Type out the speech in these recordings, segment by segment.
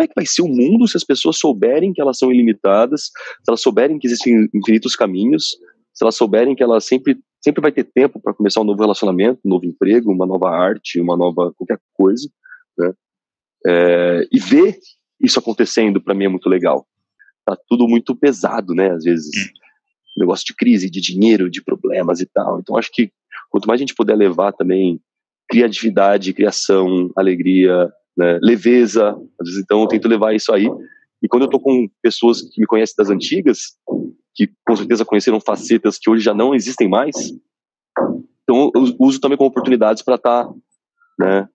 como é que vai ser o mundo se as pessoas souberem que elas são ilimitadas, se elas souberem que existem infinitos caminhos, se elas souberem que elas sempre vai ter tempo para começar um novo relacionamento, um novo emprego, uma nova arte, uma nova qualquer coisa, né? E ver isso acontecendo para mim é muito legal. Tá tudo muito pesado, né? Às vezes, negócio de crise, de dinheiro, de problemas e tal. Então acho que quanto mais a gente puder levar também criatividade, criação, alegria, né? Leveza, às vezes, então eu tento levar isso aí. E quando eu tô com pessoas que me conhecem das antigas, que com certeza conheceram facetas que hoje já não existem mais, então eu uso também como oportunidades para estar, né,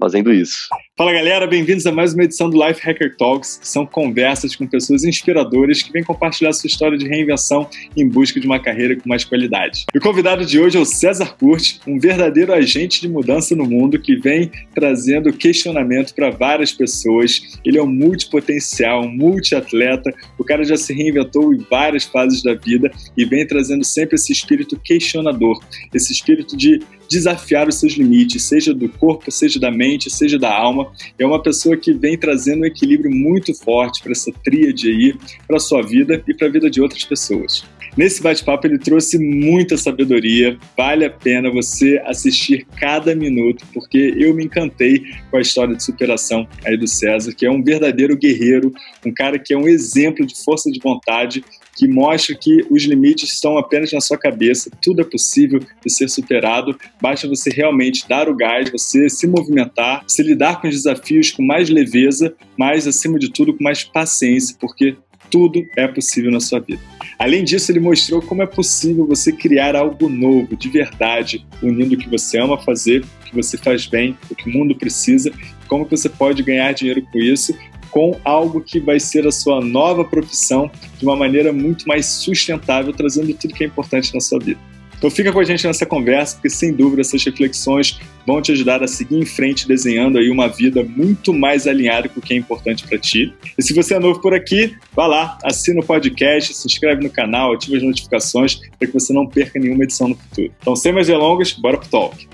fazendo isso. Fala galera, bem-vindos a mais uma edição do Life Hacker Talks, que são conversas com pessoas inspiradoras que vêm compartilhar sua história de reinvenção em busca de uma carreira com mais qualidade. E o convidado de hoje é o César Cürti, um verdadeiro agente de mudança no mundo que vem trazendo questionamento para várias pessoas. Ele é um multipotencial, um multiatleta, o cara já se reinventou em várias fases da vida e vem trazendo sempre esse espírito questionador, esse espírito de desafiar os seus limites, seja do corpo, seja da mente, seja da alma. É uma pessoa que vem trazendo um equilíbrio muito forte para essa tríade aí, para a sua vida e para a vida de outras pessoas. Nesse bate-papo ele trouxe muita sabedoria, vale a pena você assistir cada minuto, porque eu me encantei com a história de superação aí do César, que é um verdadeiro guerreiro, um cara que é um exemplo de força de vontade, que mostra que os limites estão apenas na sua cabeça, tudo é possível de ser superado, basta você realmente dar o gás, você se movimentar, se lidar com os desafios com mais leveza, mas acima de tudo com mais paciência, porque tudo é possível na sua vida. Além disso, ele mostrou como é possível você criar algo novo, de verdade, unindo o que você ama fazer, o que você faz bem, o que o mundo precisa, como você pode ganhar dinheiro com isso, com algo que vai ser a sua nova profissão de uma maneira muito mais sustentável, trazendo tudo que é importante na sua vida. Então fica com a gente nessa conversa, porque sem dúvida essas reflexões vão te ajudar a seguir em frente, desenhando aí uma vida muito mais alinhada com o que é importante para ti. E se você é novo por aqui, vá lá, assina o podcast, se inscreve no canal, ativa as notificações para que você não perca nenhuma edição no futuro. Então, sem mais delongas, bora pro Talk!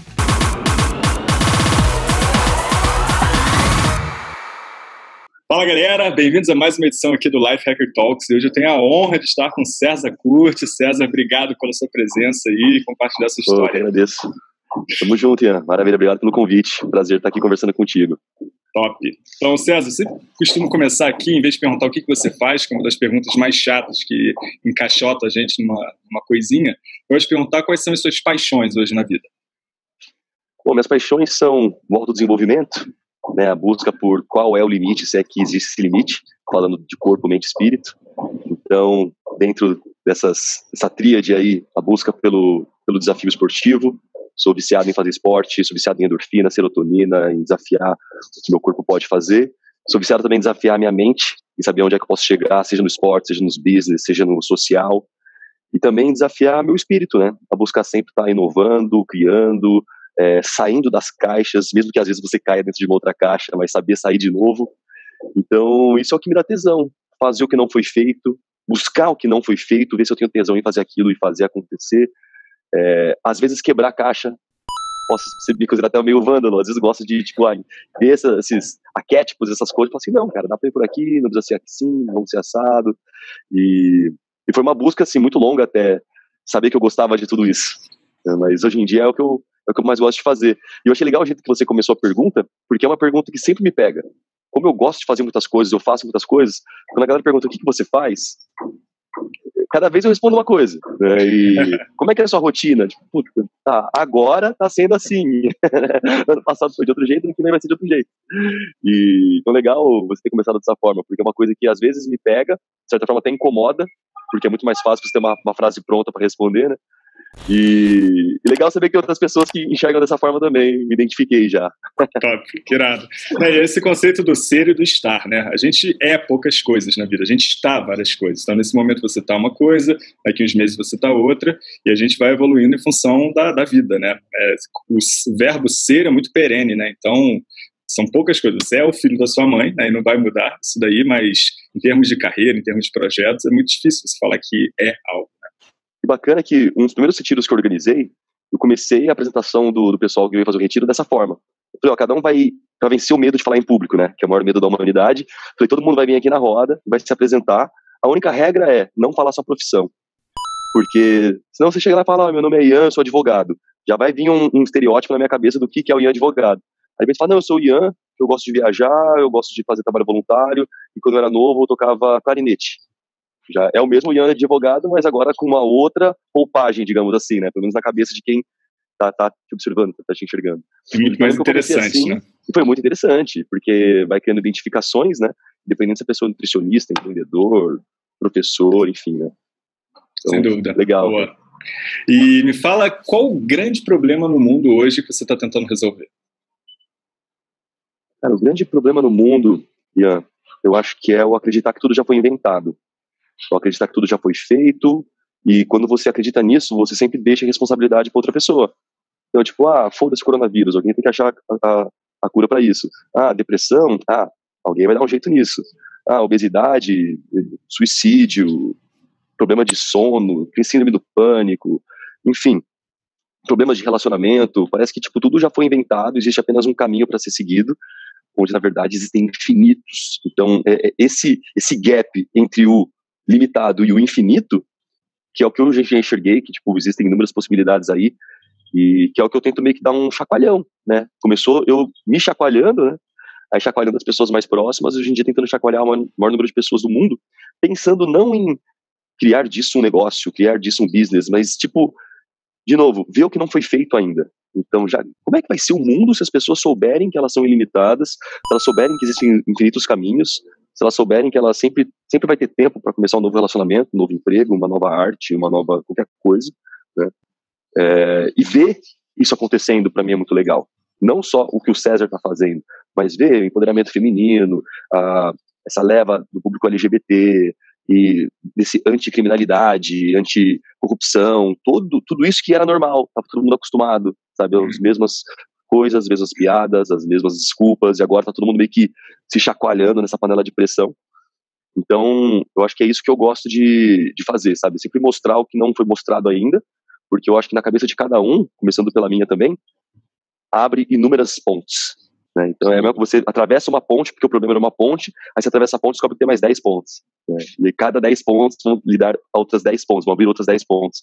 Fala galera, bem-vindos a mais uma edição aqui do Life Hacker Talks. Hoje eu tenho a honra de estar com César Cürti. César, obrigado pela sua presença aí e compartilhar sua história. Eu agradeço. Tamo junto, Ian. Maravilha, obrigado pelo convite. Prazer estar aqui conversando contigo. Top. Então, César, você costuma começar aqui, em vez de perguntar o que você faz, que é uma das perguntas mais chatas que encaixota a gente numa coisinha, eu vou te perguntar quais são as suas paixões hoje na vida. Bom, minhas paixões são o autodesenvolvimento, né, a busca por qual é o limite, se é que existe esse limite, falando de corpo, mente e espírito. Então, dentro dessa tríade aí, a busca pelo desafio esportivo, sou viciado em fazer esporte, sou viciado em endorfina, serotonina, em desafiar o que meu corpo pode fazer, sou viciado também em desafiar a minha mente, em saber onde é que eu posso chegar, seja no esporte, seja nos business, seja no social, e também desafiar meu espírito, né, a buscar sempre estar inovando, criando, saindo das caixas, mesmo que às vezes você caia dentro de uma outra caixa, mas saber sair de novo. Então isso é o que me dá tesão, fazer o que não foi feito, buscar o que não foi feito, ver se eu tenho tesão em fazer aquilo e fazer acontecer. Às vezes quebrar a caixa, posso me considerar até meio vândalo, às vezes eu gosto de tipo, ver esses arquétipos, essas coisas, e falo assim, não cara, dá pra ir por aqui, não precisa ser assim, não precisa ser assado, e foi uma busca assim, muito longa até saber que eu gostava de tudo isso, mas hoje em dia é o que eu mais gosto de fazer. E eu achei legal o jeito que você começou a pergunta, porque é uma pergunta que sempre me pega. Como eu gosto de fazer muitas coisas, eu faço muitas coisas, quando a galera pergunta o que você faz, cada vez eu respondo uma coisa, né? E como é que é a sua rotina? Tipo, puta, agora tá sendo assim. Ano passado foi de outro jeito, ano que vem vai ser de outro jeito. E então legal você ter começado dessa forma, porque é uma coisa que às vezes me pega, de certa forma até incomoda, porque é muito mais fácil você ter uma frase pronta para responder, né? E legal saber que outras pessoas que enxergam dessa forma também, me identifiquei já. Top, que irado. Esse conceito do ser e do estar, né? A gente é poucas coisas na vida, a gente está várias coisas. Então nesse momento você está uma coisa, daqui uns meses você está outra, e a gente vai evoluindo em função da vida, né? O verbo ser é muito perene, né? Então são poucas coisas. Você é o filho da sua mãe, né? E não vai mudar isso daí, mas em termos de carreira, em termos de projetos, é muito difícil você falar que é algo. E bacana que um dos primeiros retiros que eu organizei, eu comecei a apresentação do pessoal que veio fazer o retiro dessa forma. Eu falei, ó, cada um vai... Pra vencer o medo de falar em público, né? Que é o maior medo da humanidade. Falei, todo mundo vai vir aqui na roda, vai se apresentar. A única regra é não falar sua profissão. Porque senão você chega lá e fala, ó, meu nome é Ian, eu sou advogado. Já vai vir um estereótipo na minha cabeça do que é o Ian advogado. Aí você fala, não, eu sou o Ian, eu gosto de viajar, eu gosto de fazer trabalho voluntário. E quando eu era novo, eu tocava clarinete. Já é o mesmo Ian advogado, mas agora com uma outra roupagem, digamos assim, né? Pelo menos na cabeça de quem tá te observando, tá te enxergando. Muito mais interessante, assim, né? Foi muito interessante, porque vai criando identificações, né? Dependendo se a pessoa é nutricionista, empreendedor, professor, enfim, né? Então, sem dúvida. Legal. Boa. E me fala qual o grande problema no mundo hoje que você está tentando resolver? Cara, o grande problema no mundo, Ian, eu acho que é o acreditar que tudo já foi inventado. O acreditar que tudo já foi feito, e quando você acredita nisso, você sempre deixa a responsabilidade para outra pessoa. Então, tipo, ah, foda-se o coronavírus, alguém tem que achar a cura para isso. Ah, depressão, ah, alguém vai dar um jeito nisso. Ah, obesidade, suicídio, problema de sono, síndrome do pânico, enfim, problemas de relacionamento. Parece que, tipo, tudo já foi inventado, existe apenas um caminho para ser seguido, onde, na verdade, existem infinitos. Então, esse gap entre o limitado e o infinito, que é o que eu já enxerguei, que, tipo, existem inúmeras possibilidades aí, e que é o que eu tento meio que dar um chacoalhão, né? Começou eu me chacoalhando, né? Aí chacoalhando as pessoas mais próximas, hoje em dia tentando chacoalhar o maior número de pessoas do mundo, pensando não em criar disso um negócio, criar disso um business, mas tipo, de novo, ver o que não foi feito ainda. Então, já, como é que vai ser o mundo se as pessoas souberem que elas são ilimitadas, se elas souberem que existem infinitos caminhos, se elas souberem que elas sempre vai ter tempo para começar um novo relacionamento, um novo emprego, uma nova arte, uma nova qualquer coisa, né? E ver isso acontecendo para mim é muito legal. Não só o que o César está fazendo, mas ver o empoderamento feminino, essa leva do público LGBT, e desse anticriminalidade, anticorrupção, tudo isso que era normal, estava todo mundo acostumado, sabe? As mesmas coisas, as mesmas piadas, as mesmas desculpas, e agora está todo mundo meio que se chacoalhando nessa panela de pressão. Então, eu acho que é isso que eu gosto de fazer, sabe? Sempre mostrar o que não foi mostrado ainda, porque eu acho que na cabeça de cada um, começando pela minha também, abre inúmeras pontes, né? Então é mesmo que você atravessa uma ponte, porque o problema era uma ponte, aí você atravessa a ponte e descobre que tem mais 10 pontes, né? E cada 10 pontos vão lidar outras 10 pontes, vão abrir outras 10 pontes.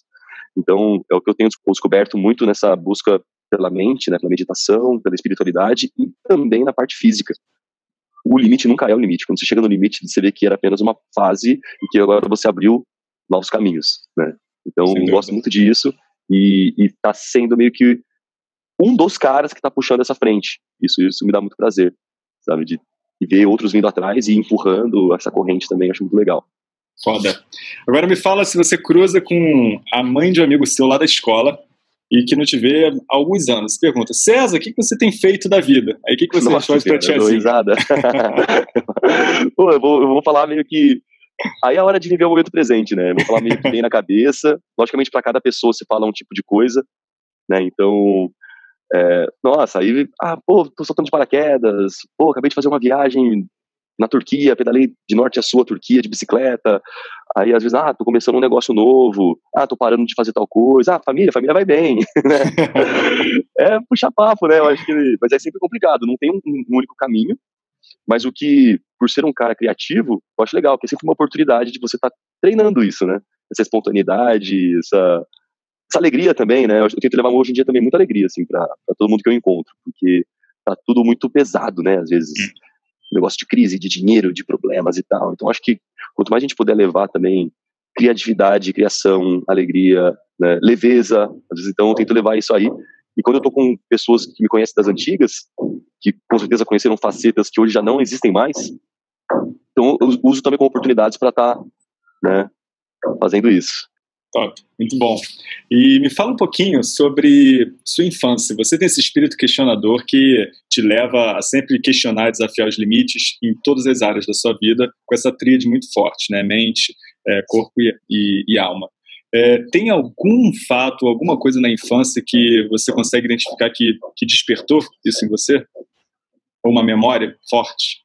Então é o que eu tenho descoberto muito nessa busca pela mente, né? Pela meditação, pela espiritualidade e também na parte física. O limite nunca é o limite. Quando você chega no limite, você vê que era apenas uma fase e que agora você abriu novos caminhos, né? Então, eu gosto muito disso e tá sendo meio que um dos caras que tá puxando essa frente. Isso me dá muito prazer, sabe? De ver outros vindo atrás e empurrando essa corrente também, acho muito legal. Foda. Agora me fala se você cruza com a mãe de um amigo seu lá da escola e que não te vê há alguns anos. Você pergunta, César, o que você tem feito da vida? Aí o que você faz pra te ajudar? Pô, eu vou falar meio que... Aí é a hora de viver o momento presente, né? Vou falar meio que bem na cabeça. Logicamente, para cada pessoa você fala um tipo de coisa, né? Então, nossa, aí, pô, tô soltando de paraquedas, pô, acabei de fazer uma viagem na Turquia, pedalei de norte a sul a Turquia de bicicleta. Aí, às vezes, tô começando um negócio novo, tô parando de fazer tal coisa, família vai bem, né? É puxar papo, né? Eu acho que... Mas é sempre complicado, não tem um único caminho. Mas o que, por ser um cara criativo, eu acho legal, porque é sempre uma oportunidade de você estar treinando isso, né? Essa espontaneidade, essa alegria também, né? Eu tento levar hoje em dia também muita alegria, assim, pra todo mundo que eu encontro, porque tá tudo muito pesado, né? Às vezes, negócio de crise, de dinheiro, de problemas e tal. Então, acho que quanto mais a gente puder levar também criatividade, criação, alegria, né? Leveza, às vezes, então, eu tento levar isso aí. E quando eu tô com pessoas que me conhecem das antigas, que com certeza conheceram facetas que hoje já não existem mais, então eu uso também como oportunidades para estar, né, fazendo isso. Top, muito bom. E me fala um pouquinho sobre sua infância. Você tem esse espírito questionador que te leva a sempre questionar e desafiar os limites em todas as áreas da sua vida, com essa tríade muito forte, né? Mente, corpo e alma. Tem algum fato, alguma coisa na infância que você consegue identificar que despertou isso em você? Ou uma memória forte?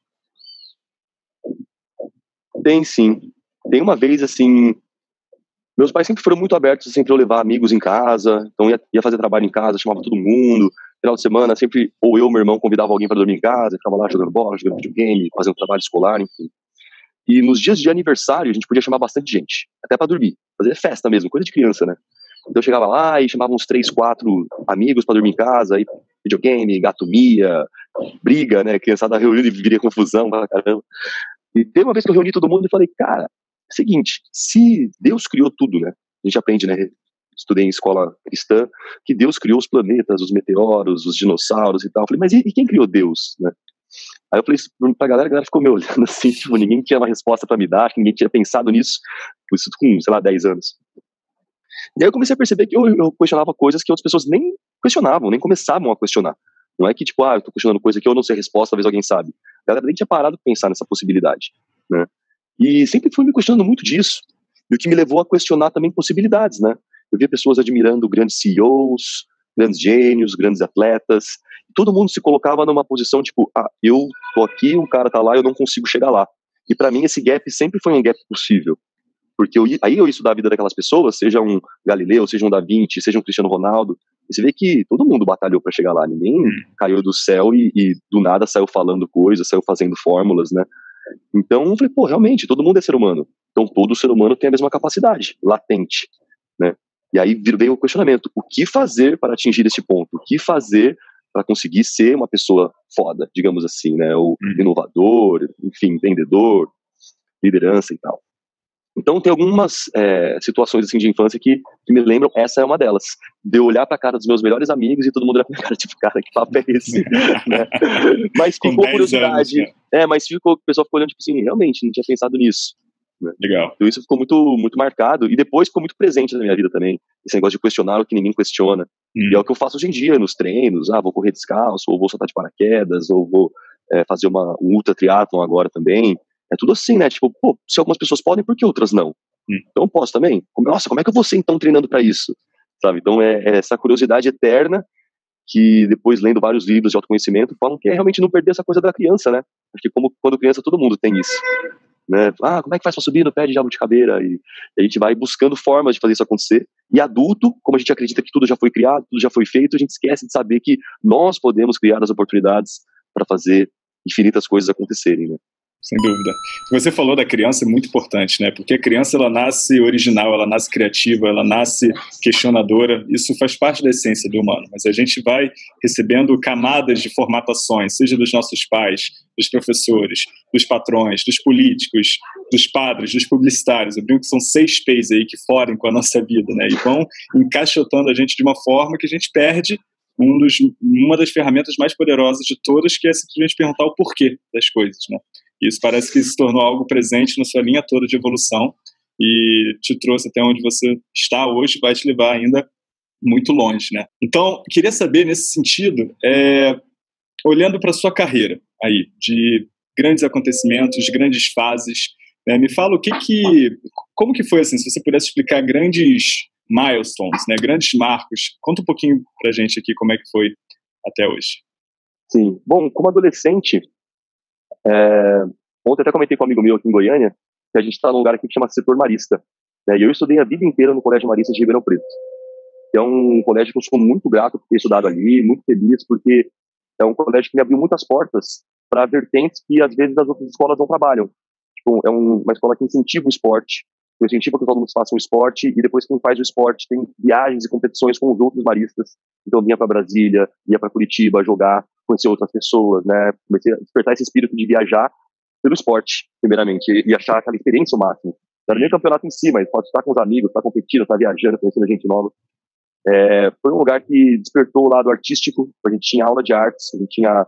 Tem sim. Tem uma vez, assim, Meus pais sempre foram muito abertos, sempre eu levar amigos em casa, então ia fazer trabalho em casa, chamava todo mundo, final de semana sempre, ou eu, meu irmão, convidava alguém para dormir em casa, ficava lá jogando bola, jogando videogame, fazendo trabalho escolar, enfim. E nos dias de aniversário a gente podia chamar bastante gente, até para dormir, fazer festa mesmo, coisa de criança, né? Então eu chegava lá e chamava uns 3, 4 amigos para dormir em casa, aí videogame, gatomia, briga, né, criançada reunida e viria confusão pra caramba. E teve uma vez que eu reuni todo mundo e falei, cara, seguinte, se Deus criou tudo, né? A gente aprende, né? Estudei em escola cristã, que Deus criou os planetas, os meteoros, os dinossauros e tal. Eu falei, mas e quem criou Deus, né? Aí eu falei isso pra galera, a galera ficou me olhando assim, tipo, ninguém tinha uma resposta pra me dar, ninguém tinha pensado nisso. Foi isso com, sei lá, 10 anos. E aí eu comecei a perceber que eu questionava coisas que outras pessoas nem questionavam, nem começavam a questionar. Não é que, tipo, ah, eu tô questionando coisa que eu não sei a resposta, talvez alguém sabe. A galera nem tinha parado pra pensar nessa possibilidade, né? E sempre fui me questionando muito disso. E o que me levou a questionar também possibilidades, né? Eu via pessoas admirando grandes CEOs, grandes gênios, grandes atletas. Todo mundo se colocava numa posição tipo, ah, eu tô aqui, um cara tá lá, eu não consigo chegar lá. E pra mim esse gap sempre foi um gap possível. Porque aí eu ia estudar a vida daquelas pessoas, seja um Galileu, seja um Da Vinci, seja um Cristiano Ronaldo. E você vê que todo mundo batalhou pra chegar lá. Ninguém caiu do céu e do nada saiu falando coisas, saiu fazendo fórmulas, né? Então eu falei, pô, realmente, todo mundo é ser humano. Então todo ser humano tem a mesma capacidade latente, né? E aí veio o questionamento, o que fazer para atingir esse ponto? O que fazer para conseguir ser uma pessoa foda, digamos assim, né? Ou inovador, enfim, vendedor, liderança e tal. Então tem algumas situações assim de infância que me lembram, essa é uma delas, de eu olhar pra cara dos meus melhores amigos e todo mundo olhar pra minha cara, tipo, cara, que papo é esse? Né? Mas ficou curiosidade, anos, mas o pessoal ficou olhando, tipo assim, realmente, não tinha pensado nisso. Né? Legal. Então isso ficou muito, muito marcado e depois ficou muito presente na minha vida também, esse negócio de questionar o que ninguém questiona. E é o que eu faço hoje em dia nos treinos, ah, vou correr descalço, ou vou soltar de paraquedas, ou vou fazer um ultra triatlon agora também. É tudo assim, né? Tipo, pô, se algumas pessoas podem, por que outras não? Então eu posso também? Nossa, como é que eu vou ser então treinando pra isso? Sabe? Então é essa curiosidade eterna que depois, lendo vários livros de autoconhecimento, falam que é realmente não perder essa coisa da criança, né? Porque quando criança todo mundo tem isso, né? Ah, como é que faz pra subir no pé de jabuticabeira? E a gente vai buscando formas de fazer isso acontecer. E adulto, como a gente acredita que tudo já foi criado, tudo já foi feito, a gente esquece de saber que nós podemos criar as oportunidades pra fazer infinitas coisas acontecerem, né? Sem dúvida. Você falou da criança, é muito importante, né? Porque a criança, ela nasce original, ela nasce criativa, ela nasce questionadora. Isso faz parte da essência do humano. Mas a gente vai recebendo camadas de formatações, seja dos nossos pais, dos professores, dos patrões, dos políticos, dos padres, dos publicitários. Eu brinco que são 6 P's aí que forem com a nossa vida, né? E vão encaixotando a gente de uma forma que a gente perde uma das ferramentas mais poderosas de todas, que é simplesmente perguntar o porquê das coisas, né? Isso parece que se tornou algo presente na sua linha toda de evolução e te trouxe até onde você está hoje, vai te levar ainda muito longe, né? Então, queria saber nesse sentido, olhando para a sua carreira aí, de grandes acontecimentos, grandes fases, né? Me fala como que foi assim, se você pudesse explicar grandes milestones, né? Grandes marcos. Conta um pouquinho pra gente aqui como é que foi até hoje. Sim, bom, como adolescente... ontem até comentei com um amigo meu aqui em Goiânia que a gente está num lugar aqui que chama Setor Marista, né, e eu estudei a vida inteira no Colégio Marista de Ribeirão Preto, que é um colégio que eu sou muito grato por ter estudado ali, muito feliz, porque é um colégio que me abriu muitas portas para vertentes que às vezes as outras escolas não trabalham. Tipo, é uma escola que incentiva o esporte, que incentiva que os alunos façam esporte, e depois quem faz o esporte tem viagens e competições com os outros maristas. Então eu vinha para Brasília, ia para Curitiba jogar, conhecer outras pessoas, né? Comecei a despertar esse espírito de viajar pelo esporte, primeiramente, e achar aquela experiência o máximo. Não era nem o campeonato em si, mas pode estar com os amigos, estar competindo, estar viajando, conhecendo gente nova. Foi um lugar que despertou o lado artístico. A gente tinha aula de artes, a gente tinha...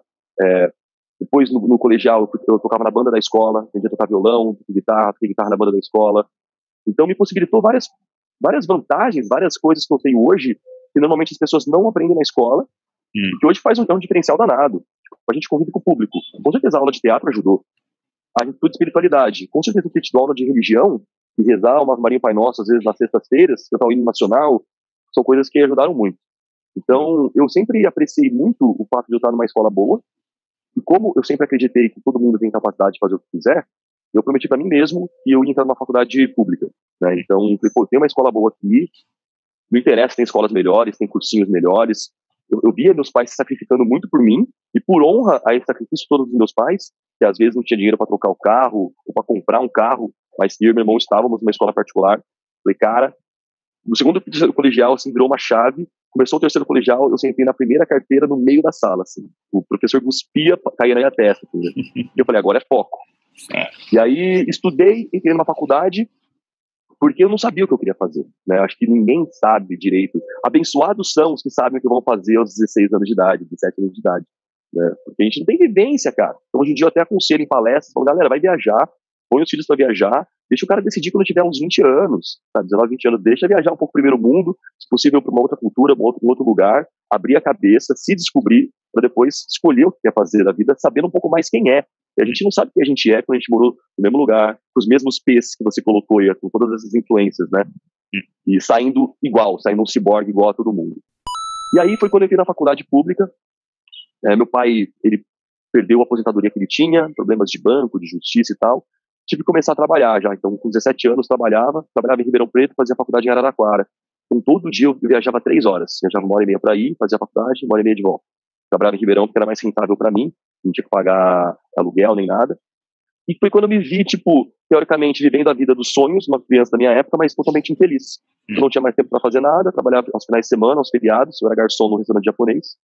depois, no colegial, eu tocava na banda da escola, aprendi a tocar violão, guitarra, toquei guitarra na banda da escola. Então, me possibilitou várias vantagens, várias coisas que eu tenho hoje, que normalmente as pessoas não aprendem na escola, que hoje faz um diferencial danado. A gente convive com o público. Com certeza a aula de teatro ajudou. A gente tudo de espiritualidade. Com certeza eu tido aula de religião, de rezar uma Maria Pai Nossa, às vezes nas sextas-feiras, cantar o hino nacional, são coisas que ajudaram muito. Então, eu sempre apreciei muito o fato de eu estar numa escola boa, e como eu sempre acreditei que todo mundo tem capacidade de fazer o que quiser, eu prometi para mim mesmo que eu ia entrar numa faculdade pública. Né? Então, eu falei, pô, tem uma escola boa aqui, não interessa, tem escolas melhores, tem cursinhos melhores. Eu via meus pais se sacrificando muito por mim, e por honra a esse sacrifício todo dos meus pais, que às vezes não tinha dinheiro para trocar o carro, ou para comprar um carro, mas eu e meu irmão estávamos numa escola particular. Falei, cara, no segundo e terceiro colegial, assim, virou uma chave. Começou o terceiro colegial, eu sentei na primeira carteira no meio da sala, assim. O professor cuspia, caía na minha testa. Assim, né? E eu falei, agora é foco. E aí, estudei, entrei numa faculdade, porque eu não sabia o que eu queria fazer. Né? Acho que ninguém sabe direito. Abençoados são os que sabem o que vão fazer aos 16 anos de idade, 17 anos de idade. Né? Porque a gente não tem vivência, cara. Então, hoje em dia, eu até aconselho em palestras, falo, galera, vai viajar, põe os filhos pra viajar, deixa o cara decidir quando tiver uns 20 anos, sabe, 19, 20 anos, deixa viajar um pouco primeiro mundo, se possível para uma outra cultura, um outro lugar, abrir a cabeça, se descobrir, para depois escolher o que quer fazer da vida, sabendo um pouco mais quem é. E a gente não sabe quem a gente é quando a gente morou no mesmo lugar, com os mesmos P's que você colocou, e com todas essas influências, né, e saindo igual, saindo um ciborgue igual a todo mundo. E aí foi quando eu entrei na faculdade pública, meu pai, ele perdeu a aposentadoria que ele tinha, problemas de banco, de justiça e tal. Tive que começar a trabalhar já, então com 17 anos trabalhava em Ribeirão Preto, fazia faculdade em Araraquara. Então todo dia eu viajava 3 horas, viajava 1h30 para ir, fazia faculdade, 1h30 de volta. Trabalhava em Ribeirão porque era mais rentável para mim, não tinha que pagar aluguel nem nada. E foi quando eu me vi, tipo, teoricamente vivendo a vida dos sonhos, uma criança da minha época, mas totalmente infeliz. Eu não tinha mais tempo para fazer nada, trabalhava aos finais de semana, aos feriados, eu era garçom num restaurante japonês.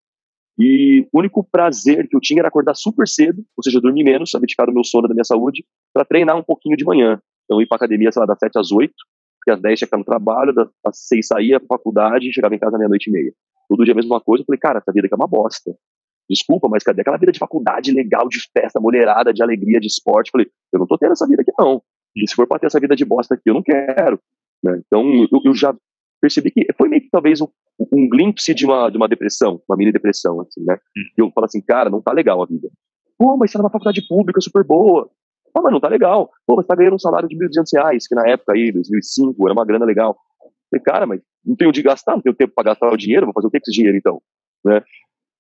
E o único prazer que eu tinha era acordar super cedo, ou seja, dormir menos, abdicar do meu sono, da minha saúde, para treinar um pouquinho de manhã. Então eu ia pra academia, sei lá, das 7 às 8, porque às 10 tinha que estar no trabalho, às 6 saía pra faculdade, chegava em casa à meia-noite e meia. Todo dia a mesma coisa. Eu falei, cara, essa vida aqui é uma bosta. Desculpa, mas cadê aquela vida de faculdade legal, de festa, mulherada, de alegria, de esporte? Eu falei, eu não tô tendo essa vida aqui não. E se for pra ter essa vida de bosta aqui, eu não quero. Né? Então eu já percebi que foi meio que talvez um glimpse de uma depressão, uma mini depressão, assim, né? E eu falo assim, cara, não tá legal a vida. Pô, mas você tá numa faculdade pública super boa. Ah, mas não tá legal. Pô, mas tá ganhando um salário de R$1.200, que na época aí, 2005, era uma grana legal. Eu falei, cara, mas não tenho de gastar, não tenho tempo pra gastar o dinheiro, vou fazer o que com esse dinheiro então, né?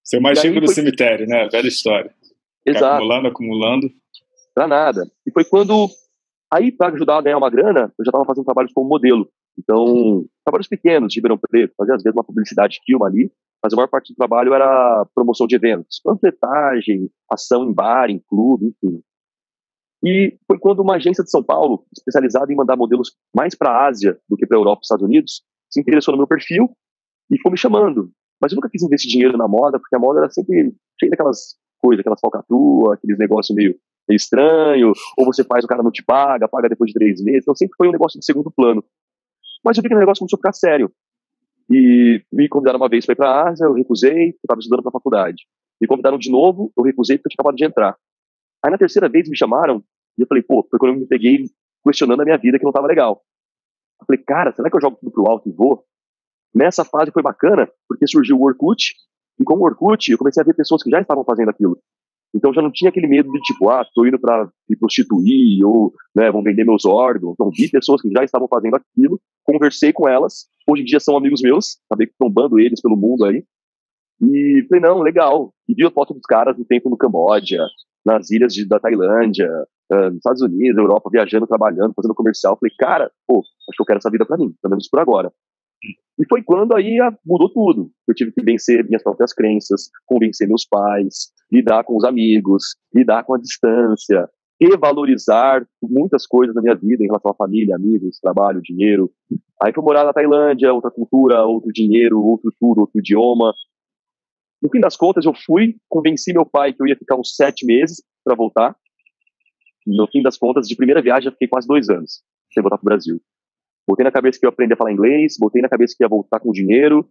Você mais chega no cemitério, né? Velha história. Exato. Tá acumulando. Pra nada. E foi quando, aí pra ajudar a ganhar uma grana, eu já tava fazendo trabalhos como modelo. Então, trabalhos pequenos de Ribeirão Preto, fazia às vezes uma publicidade filme ali, mas a maior parte do trabalho era promoção de eventos, panfletagem, ação em bar, em clube, enfim. E foi quando uma agência de São Paulo, especializada em mandar modelos mais para a Ásia do que para a Europa e Estados Unidos, se interessou no meu perfil e foi me chamando. Mas eu nunca quis investir dinheiro na moda, porque a moda era sempre cheia daquelas coisas, aquelas falcatruas, aqueles negócios meio estranho, ou você faz, o cara não te paga, paga depois de 3 meses, então sempre foi um negócio de segundo plano. Mas eu vi que o negócio começou a ficar sério. E me convidaram uma vez para ir para a Ásia, eu recusei, eu estava estudando para a faculdade. Me convidaram de novo, eu recusei porque eu tinha acabado de entrar. Aí na terceira vez me chamaram, e eu falei, pô, foi quando eu me peguei questionando a minha vida que não estava legal. Eu falei, cara, será que eu jogo tudo pro alto e vou? Nessa fase foi bacana, porque surgiu o Orkut, e com o Orkut eu comecei a ver pessoas que já estavam fazendo aquilo. Então já não tinha aquele medo de tipo, ah, tô indo pra me prostituir, ou, né, vão vender meus órgãos. Então vi pessoas que já estavam fazendo aquilo, conversei com elas, hoje em dia são amigos meus, acabei trombando eles pelo mundo aí, e falei, não, legal. E vi a foto dos caras no tempo no Camboja, nas ilhas da Tailândia, nos Estados Unidos, Europa, viajando, trabalhando, fazendo comercial. Falei, cara, pô, acho que eu quero essa vida pra mim, pelo menos por agora. E foi quando aí mudou tudo. Eu tive que vencer minhas próprias crenças, convencer meus pais, lidar com os amigos, lidar com a distância, revalorizar muitas coisas da minha vida em relação à família, amigos, trabalho, dinheiro. Aí fui morar na Tailândia, outra cultura, outro dinheiro, outro tudo, outro idioma. No fim das contas, eu fui, convenci meu pai que eu ia ficar uns 7 meses para voltar. No fim das contas, de primeira viagem, eu fiquei quase 2 anos sem voltar pro Brasil. Botei na cabeça que eu ia aprender a falar inglês, botei na cabeça que ia voltar com dinheiro.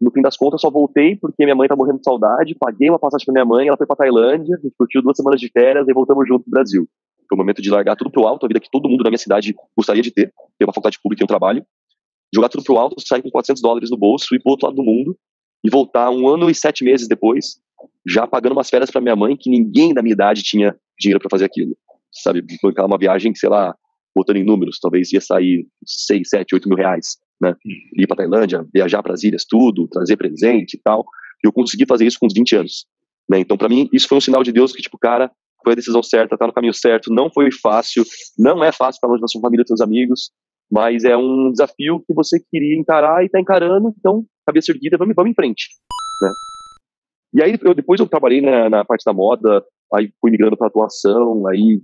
No fim das contas, só voltei porque minha mãe tá morrendo de saudade, paguei uma passagem pra minha mãe, ela foi pra Tailândia, a gente curtiu 2 semanas de férias e voltamos junto pro Brasil. Foi o momento de largar tudo pro alto, a vida que todo mundo da minha cidade gostaria de ter uma faculdade pública e um trabalho, jogar tudo pro alto, sair com $400 no bolso, ir pro outro lado do mundo e voltar 1 ano e 7 meses depois, já pagando umas férias pra minha mãe, que ninguém da minha idade tinha dinheiro pra fazer aquilo. Sabe, bancar uma viagem que, sei lá, botando em números, talvez ia sair 6, 7, 8 mil reais, né? Ir pra Tailândia, viajar pras ilhas, tudo, trazer presente e tal. E eu consegui fazer isso com uns 20 anos, né? Então, pra mim, isso foi um sinal de Deus que, tipo, cara, foi a decisão certa, tá no caminho certo, não foi fácil, não é fácil estar longe da sua família e dos seus amigos, Mas é um desafio que você queria encarar e está encarando, então, cabeça erguida, vamos em frente, né? E aí, depois eu trabalhei na parte da moda, aí fui migrando para atuação, aí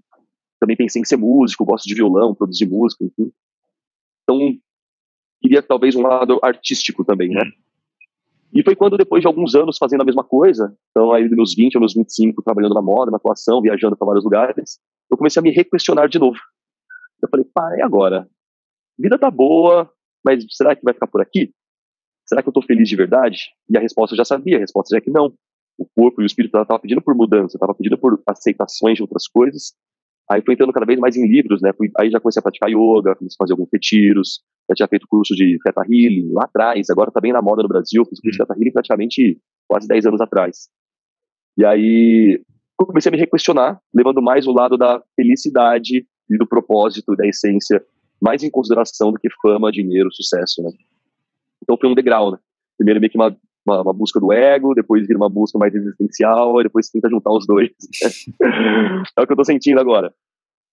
também pensei em ser músico, gosto de violão, produzir música, enfim. Então, queria talvez um lado artístico também, né? E foi quando, depois de alguns anos fazendo a mesma coisa, então aí dos meus 20 aos meus 25, trabalhando na moda, na atuação, viajando para vários lugares, eu comecei a me requestionar de novo. Eu falei, pá, e agora? Vida tá boa, mas será que vai ficar por aqui? Será que eu tô feliz de verdade? E a resposta eu já sabia, a resposta já é que não. O corpo e o espírito estavam pedindo por mudança, estavam pedindo por aceitações de outras coisas. Aí fui entrando cada vez mais em livros, né? Aí já comecei a praticar yoga, comecei a fazer alguns retiros, já tinha feito curso de theta healing lá atrás, agora tá bem na moda no Brasil, fiz curso de theta healing praticamente quase 10 anos atrás. E aí comecei a me requestionar, levando mais o lado da felicidade e do propósito, da essência, mais em consideração do que fama, dinheiro, sucesso, né? Então foi um degrau, né? Primeiro meio que uma busca do ego, depois vira uma busca mais existencial, e depois tenta juntar os dois. É o que eu tô sentindo agora.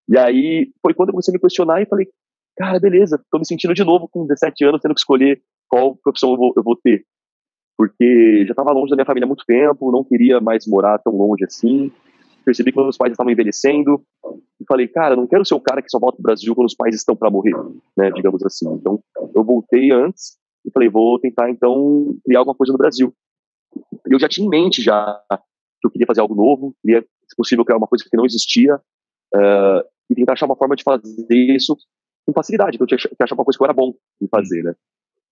E aí foi quando eu comecei a me questionar e falei, cara, beleza, tô me sentindo de novo com 17 anos, tendo que escolher qual profissão eu vou ter. Porque já tava longe da minha família há muito tempo, não queria mais morar tão longe assim. Percebi que meus pais estavam envelhecendo, e falei, cara, não quero ser o cara que só volta pro Brasil quando os pais estão para morrer, né, digamos assim. Então, eu voltei antes, e falei, vou tentar, então, criar alguma coisa no Brasil. Eu já tinha em mente, já, que eu queria fazer algo novo, queria, se possível, criar uma coisa que não existia, e tentar achar uma forma de fazer isso com facilidade, que eu tinha que achar uma coisa que eu era bom em fazer, né.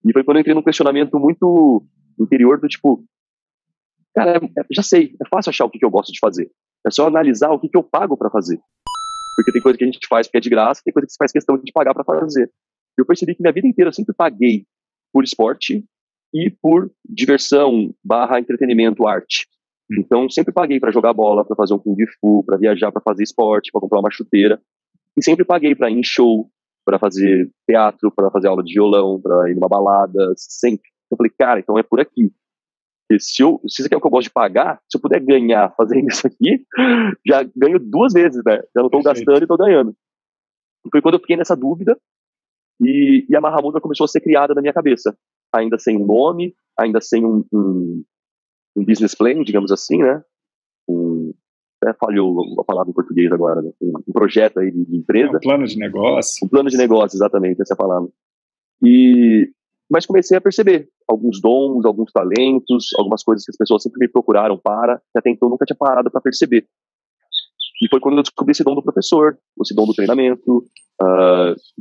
E foi quando eu entrei num questionamento muito interior, do tipo, cara, já sei, é fácil achar o que eu gosto de fazer. É só analisar o que eu pago pra fazer. Porque tem coisa que a gente faz porque é de graça, tem coisa que se faz questão de pagar pra fazer. Eu percebi que minha vida inteira eu sempre paguei por esporte e por diversão, / entretenimento, arte. Então, sempre paguei pra jogar bola, pra fazer um kung fu, pra viajar, pra fazer esporte, pra comprar uma chuteira. E sempre paguei pra ir em show, pra fazer teatro, pra fazer aula de violão, pra ir numa balada, sempre. Eu falei, cara, então é por aqui. Se isso aqui é o que eu gosto de pagar, se eu puder ganhar fazendo isso aqui, já ganho duas vezes, né? Já não estou gastando e estou ganhando. E foi quando eu fiquei nessa dúvida e a Mahamudra começou a ser criada na minha cabeça. Ainda sem um nome, ainda sem um business plan, digamos assim, né? Até falhou a palavra em português agora, né? Um projeto aí de empresa. Um plano de negócio. Um plano de negócio, exatamente, essa palavra. Mas comecei a perceber alguns dons, alguns talentos, algumas coisas que as pessoas sempre me procuraram para, que até então eu nunca tinha parado para perceber. E foi quando eu descobri esse dom do professor, esse dom do treinamento.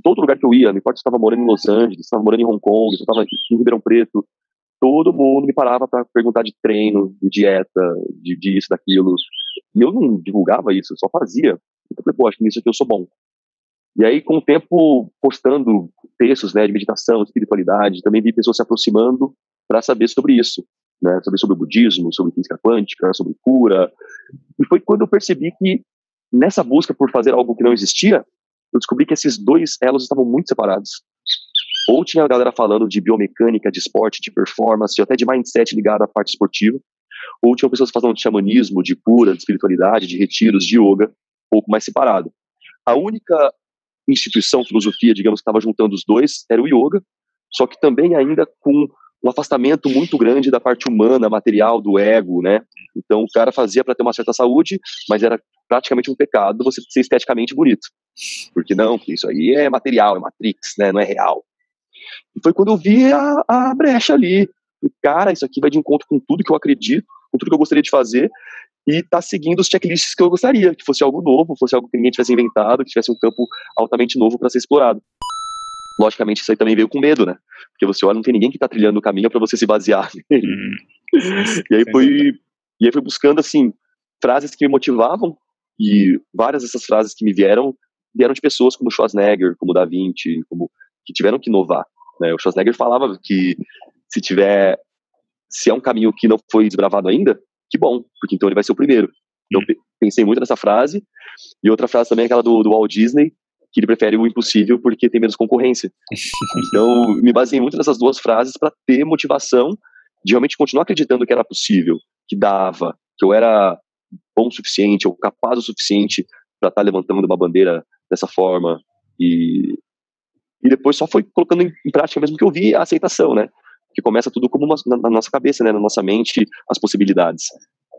Todo lugar que eu ia, não importa se eu estava morando em Los Angeles, se eu estava morando em Hong Kong, se eu estava em Ribeirão Preto, todo mundo me parava para perguntar de treino, de dieta, de isso, daquilo. E eu não divulgava isso, eu só fazia. Eu falei, pô, acho que nisso aqui eu sou bom. E aí, com o tempo, postando textos, né, de meditação, de espiritualidade, também vi pessoas se aproximando para saber sobre isso, né, saber sobre o budismo, sobre física quântica, sobre cura. E foi quando eu percebi que, nessa busca por fazer algo que não existia, eu descobri que esses dois elos estavam muito separados. Ou tinha a galera falando de biomecânica, de esporte, de performance, até de mindset ligado à parte esportiva, ou tinha pessoas falando de xamanismo, de cura, de espiritualidade, de retiros, de yoga, um pouco mais separado. A única instituição, filosofia, digamos, que estava juntando os dois era o yoga, só que também ainda com um afastamento muito grande da parte humana, material, do ego, né? Então o cara fazia para ter uma certa saúde, mas era praticamente um pecado você ser esteticamente bonito, porque não, isso aí é material, é matrix, né? Não é real. E foi quando eu vi a brecha ali, e, cara, isso aqui vai de encontro com tudo que eu acredito, com tudo que eu gostaria de fazer, e tá seguindo os checklists que eu gostaria, que fosse algo novo, fosse algo que ninguém tivesse inventado, que tivesse um campo altamente novo para ser explorado. Logicamente, isso aí também veio com medo, né? Porque você olha, não tem ninguém que tá trilhando o caminho para você se basear. E aí fui buscando, assim, frases que me motivavam, e várias dessas frases que me vieram de pessoas como Schwarzenegger, como Da Vinci, que tiveram que inovar, né? O Schwarzenegger falava que se é um caminho que não foi desbravado ainda, que bom, porque então ele vai ser o primeiro. Então pensei muito nessa frase. E outra frase também é aquela do Walt Disney, que ele prefere o impossível porque tem menos concorrência. Então me baseei muito nessas duas frases para ter motivação de realmente continuar acreditando que era possível, que dava, que eu era bom o suficiente, ou capaz o suficiente para estar levantando uma bandeira dessa forma. E e depois só foi colocando em prática mesmo que eu vi a aceitação, né? Que começa tudo como uma, na nossa cabeça, né? Na nossa mente, as possibilidades.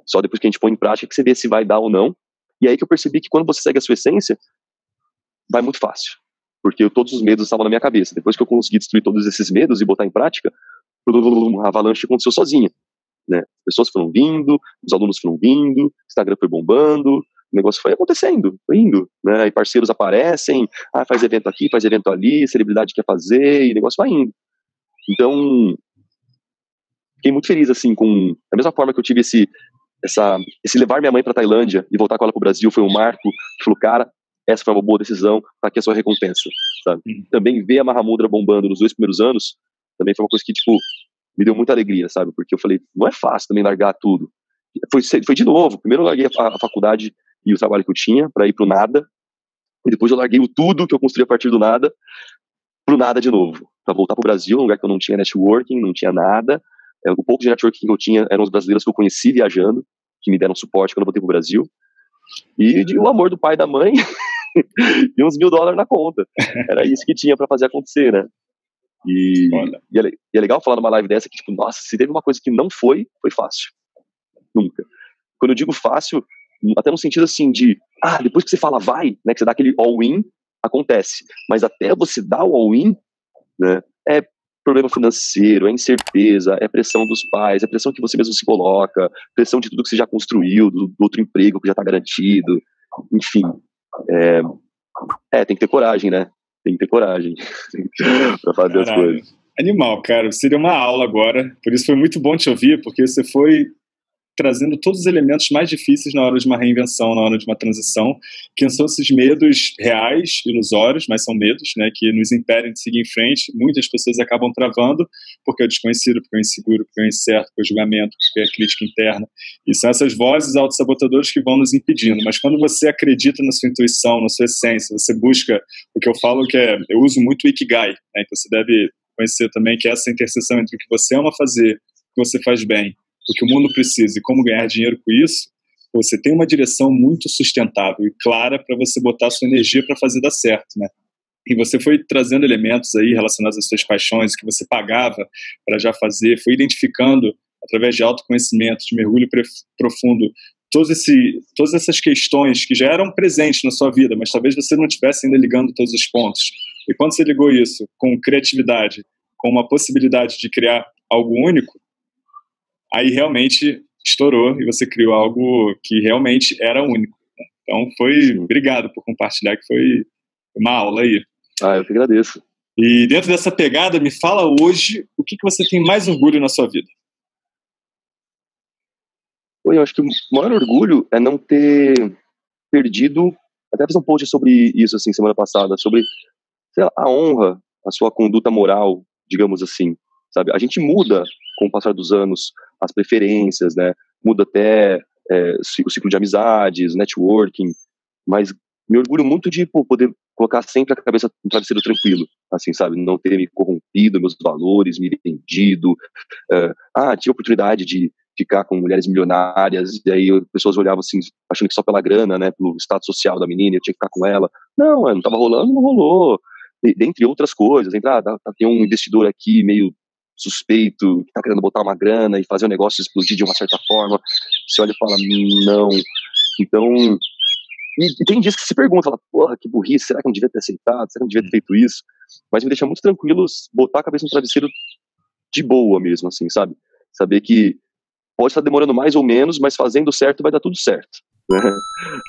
Só depois que a gente põe em prática que você vê se vai dar ou não. E aí que eu percebi que quando você segue a sua essência, vai muito fácil. Porque todos os medos estavam na minha cabeça. Depois que eu consegui destruir todos esses medos e botar em prática, a avalanche aconteceu sozinha, né? Pessoas foram vindo, os alunos foram vindo, o Instagram foi bombando, o negócio foi acontecendo, foi indo, né? E parceiros aparecem, ah, faz evento aqui, faz evento ali, celebridade quer fazer, e o negócio vai indo. Então, fiquei muito feliz, assim, com... Da mesma forma que eu tive esse levar minha mãe pra Tailândia e voltar com ela pro Brasil, foi um marco, que falou, cara, essa foi uma boa decisão, tá aqui a sua recompensa, sabe? Também ver a Mahamudra bombando nos 2 primeiros anos, também foi uma coisa que, tipo, me deu muita alegria, sabe? Porque eu falei, não é fácil também largar tudo. Foi de novo, primeiro eu larguei a faculdade e o trabalho que eu tinha pra ir pro nada, e depois eu larguei o tudo que eu construí a partir do nada, pro nada de novo, pra voltar pro Brasil, um lugar que eu não tinha networking, não tinha nada. O pouco de networking que eu tinha eram os brasileiros que eu conheci viajando, que me deram suporte quando eu voltei pro Brasil. E o amor do pai e da mãe e uns $1000 na conta. Era isso que tinha pra fazer acontecer, né? E é legal falar numa live dessa que, tipo, nossa, se teve uma coisa que não foi, foi fácil. Nunca. Quando eu digo fácil, até no sentido assim de, ah, depois que você fala vai, né, que você dá aquele all-in, acontece. Mas até você dar o all-in, né, é problema financeiro, é incerteza, é pressão dos pais, é pressão que você mesmo se coloca, pressão de tudo que você já construiu, do outro emprego que já tá garantido, enfim. Tem que ter coragem, né? Tem que ter coragem pra fazer as coisas. Animal, cara. Seria uma aula agora. Por isso foi muito bom te ouvir, porque você foi trazendo todos os elementos mais difíceis na hora de uma reinvenção, na hora de uma transição, que são esses medos reais, ilusórios, mas são medos, né, que nos impedem de seguir em frente. Muitas pessoas acabam travando porque é o desconhecido, porque é o inseguro, porque é o incerto, porque é o julgamento, porque é a crítica interna. E são essas vozes autossabotadoras que vão nos impedindo. Mas quando você acredita na sua intuição, na sua essência, você busca o que eu falo que é... Eu uso muito o Ikigai, né, então você deve conhecer também, que é essa interseção entre o que você ama fazer, o que você faz bem, o que o mundo precisa e como ganhar dinheiro com isso. Você tem uma direção muito sustentável e clara para você botar a sua energia para fazer dar certo, né? E você foi trazendo elementos aí relacionados às suas paixões, que você pagava para já fazer, foi identificando através de autoconhecimento, de mergulho profundo, todas essas questões que já eram presentes na sua vida, mas talvez você não estivesse ainda ligando todos os pontos. E quando você ligou isso com criatividade, com uma possibilidade de criar algo único, aí realmente estourou e você criou algo que realmente era único. Então foi... Obrigado por compartilhar, que foi uma aula aí. Ah, eu que agradeço. E dentro dessa pegada, me fala hoje o que você tem mais orgulho na sua vida. Eu acho que o maior orgulho é não ter perdido... Até fiz um post sobre isso assim semana passada, sobre, sei lá, a honra, a sua conduta moral, digamos assim. Sabe? A gente muda com o passar dos anos as preferências, né? Muda até o ciclo de amizades, networking, mas me orgulho muito de poder colocar sempre a cabeça no travesseiro tranquilo, assim, sabe? Não ter me corrompido, meus valores, me vendido. Tinha oportunidade de ficar com mulheres milionárias, e aí pessoas olhavam assim, achando que só pela grana, né? Pelo estado social da menina, eu tinha que ficar com ela. Não tava rolando, não rolou. Dentre outras coisas, tem um investidor aqui meio suspeito, que tá querendo botar uma grana e fazer o negócio explodir de uma certa forma, você olha e fala, não. Então, e tem dias que se pergunta, fala, porra, que burrice, será que eu não devia ter aceitado, será que eu não devia ter feito isso? Mas me deixa muito tranquilo botar a cabeça no travesseiro de boa mesmo, assim, sabe? Saber que pode estar demorando mais ou menos, mas fazendo certo vai dar tudo certo, né?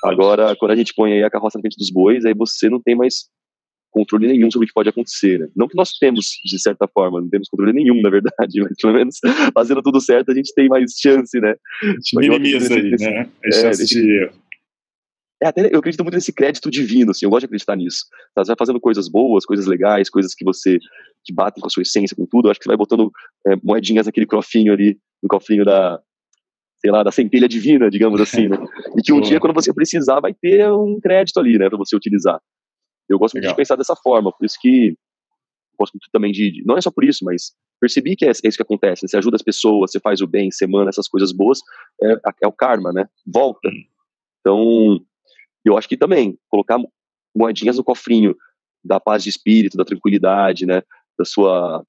Agora, quando a gente põe aí a carroça na frente dos bois, aí você não tem mais controle nenhum sobre o que pode acontecer, né? Não que nós temos, de certa forma, não temos controle nenhum, na verdade, mas pelo menos fazendo tudo certo a gente tem mais chance, né? A gente minimiza aí, né? A chance de erro. Até eu acredito muito nesse crédito divino, assim, eu gosto de acreditar nisso. Tá? Você vai fazendo coisas boas, coisas legais, coisas que batem com a sua essência, com tudo, eu acho que você vai botando moedinhas naquele cofrinho ali, no cofrinho da centelha divina, digamos assim, né? E que um dia, quando você precisar, vai ter um crédito ali, né, pra você utilizar. Eu gosto muito de pensar dessa forma, por isso que gosto muito também não é só por isso, mas percebi que é isso que acontece, né? Você ajuda as pessoas, você faz o bem, você manda essas coisas boas, é o karma, né? Volta. Então, eu acho que também, colocar moedinhas no cofrinho da paz de espírito, da tranquilidade, né, da sua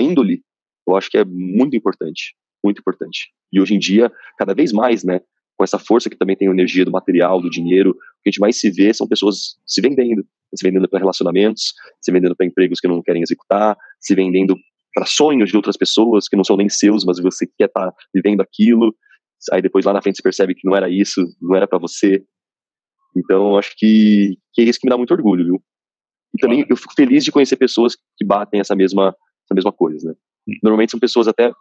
índole, eu acho que é muito importante, muito importante. E hoje em dia, cada vez mais, né, com essa força que também tem a energia do material, do dinheiro, o que a gente mais se vê são pessoas se vendendo para relacionamentos, se vendendo para empregos que não querem executar, se vendendo para sonhos de outras pessoas que não são nem seus, mas você quer estar vivendo aquilo, aí depois lá na frente você percebe que não era isso, não era para você. Então, eu acho que é isso que me dá muito orgulho, viu? E também eu fico feliz de conhecer pessoas que batem essa mesma coisa, né? Normalmente são pessoas até com